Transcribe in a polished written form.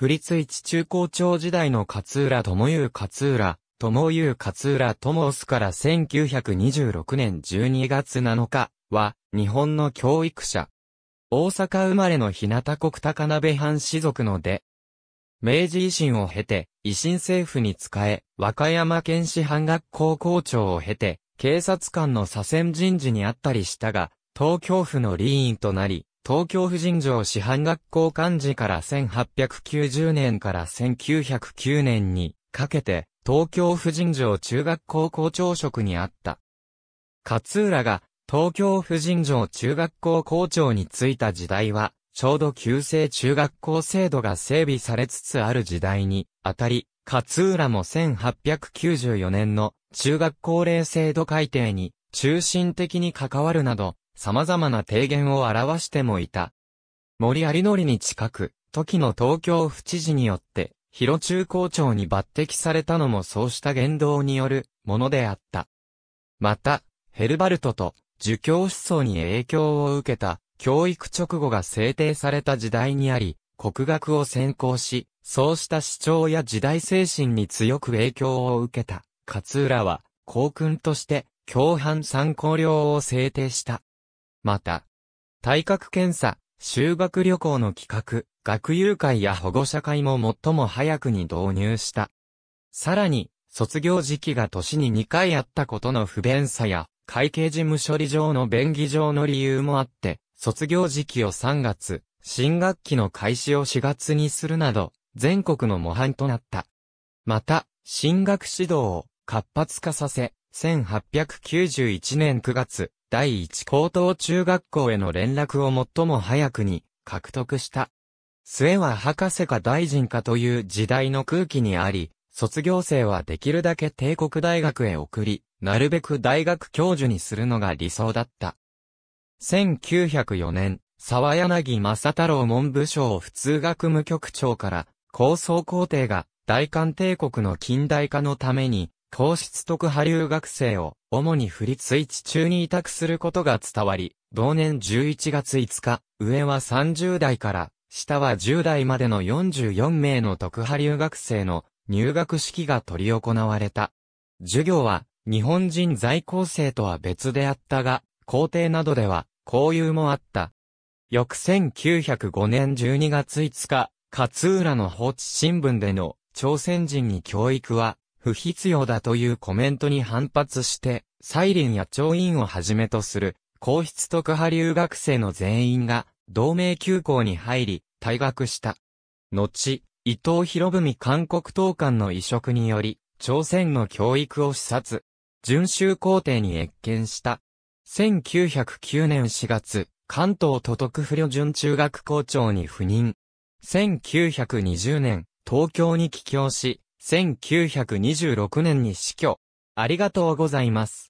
府立一中校長時代の勝浦友優勝浦、友優勝浦友生から1926年12月7日は、日本の教育者。大阪生まれの日向国高鍋藩士族の出。明治維新を経て、維新政府に仕え、和歌山県師範学校校長を経て、警察官の左遷人事にあったりしたが、東京府の理員となり、東京府尋常師範学校幹事から1890年から1909年にかけて、東京府尋常中学校校長職にあった。勝浦が東京府尋常中学校校長に就いた時代は、ちょうど旧制中学校制度が整備されつつある時代にあたり、勝浦も1894年の中学校令制度改定に中心的に関わるなど、様々な提言を表してもいた。森有則に近く、時の東京府知事によって、広中校長に抜擢されたのもそうした言動によるものであった。また、ヘルバルトと儒教思想に影響を受けた教育勅語が制定された時代にあり、国学を専攻し、そうした主張や時代精神に強く影響を受けた勝浦は、校訓として教範三綱領を制定した。また、体格検査、修学旅行の企画、学友会や保護者会も最も早くに導入した。さらに、卒業時期が年に2回あったことの不便さや、会計事務処理上の便宜上の理由もあって、卒業時期を3月、新学期の開始を4月にするなど、全国の模範となった。また、進学指導を活発化させ、1891年9月、第一高等中学校への連絡を最も早くに獲得した。末は博士か大臣かという時代の空気にあり、卒業生はできるだけ帝国大学へ送り、なるべく大学教授にするのが理想だった。1904年、澤柳正太郎文部省普通学務局長から、高層校庭が大韓帝国の近代化のために、皇室特派留学生を主に府立一中に委託することが伝わり、同年11月5日、上は30代から、下は10代までの44名の特派留学生の入学式が執り行われた。授業は日本人在校生とは別であったが、校庭などでは交流もあった。翌1905年12月5日、勝浦の法知新聞での朝鮮人に教育は不必要だというコメントに反発して、蔡林や張印をはじめとする皇室特派留学生の全員が、同盟旧校に入り、退学した。後、伊藤博文韓国統監の移植により、朝鮮の教育を視察、準州校庭に謁見した。1909年4月、関東都督府旅準中学校長に赴任。1920年、東京に帰郷し、1926年に死去。ありがとうございます。